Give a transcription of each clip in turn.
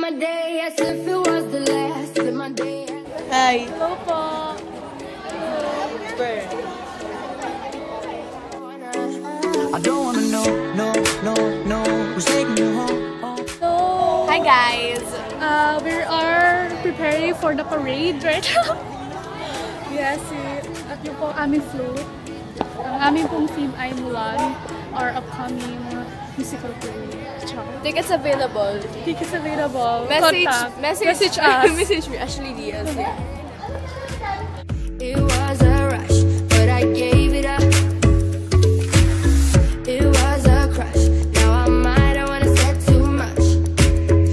my day as if it was the last. Live my day. Hi. Hello, Paul. Hello. I don't wanna know, no. Who's taking you home? So, hi guys. We are preparing for the parade right now. Yes, at yung po aming float. Ang aming pong theme ay Mulan, our upcoming musical parade. Tickets available. Tickets available. Message us. Message me, Ashley Diaz. Yeah. It was a rush, but I gave it up. It was a crush. Now I might have wanna say too much,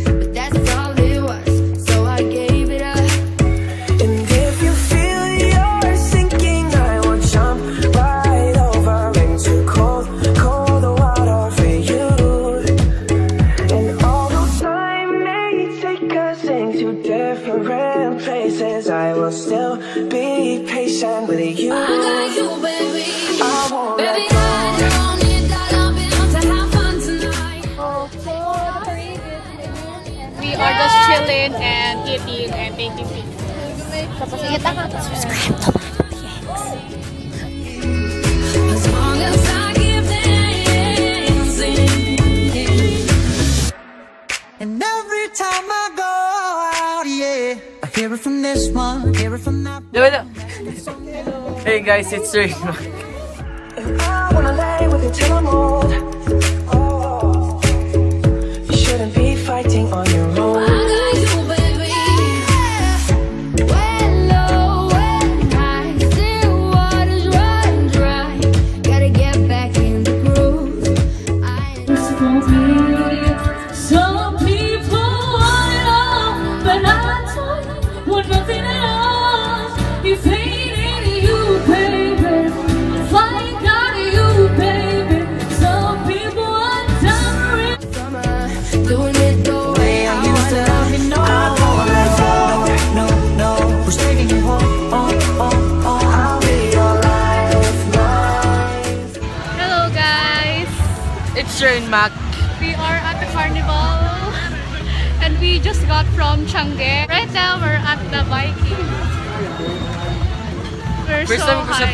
but that's all it was, so I gave it up. And if you feel you're sinking, I will jump right over into cold water for you. And although time may take us into different places, I will still be patient with you. I got you, baby. I won't let go. I don't need that. I'm belong to have fun tonight. We are just chilling and eating and making things. Subscribe to my PX. As long as I give dancing. And every time I go out, yeah, I hear it from this one, hear it from that one. Hey guys, it's Reign Mac. I wanna lay with you till I'm old. Oh, you shouldn't be fighting on your own. I got you, baby. Yeah. When low, when high, still waters run dry. Gotta get back in the groove. Some people want it all, but I don't want nothing at all. You think Reign Mac. We are at the carnival and we just got from Changi. Right now we're at the Viking. We're first so high.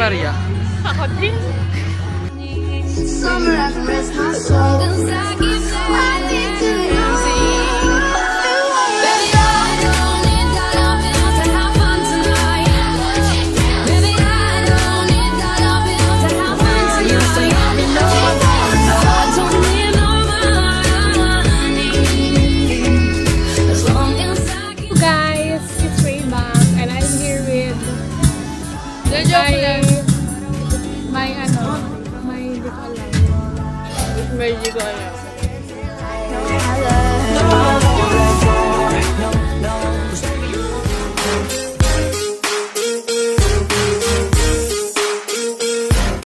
My little life.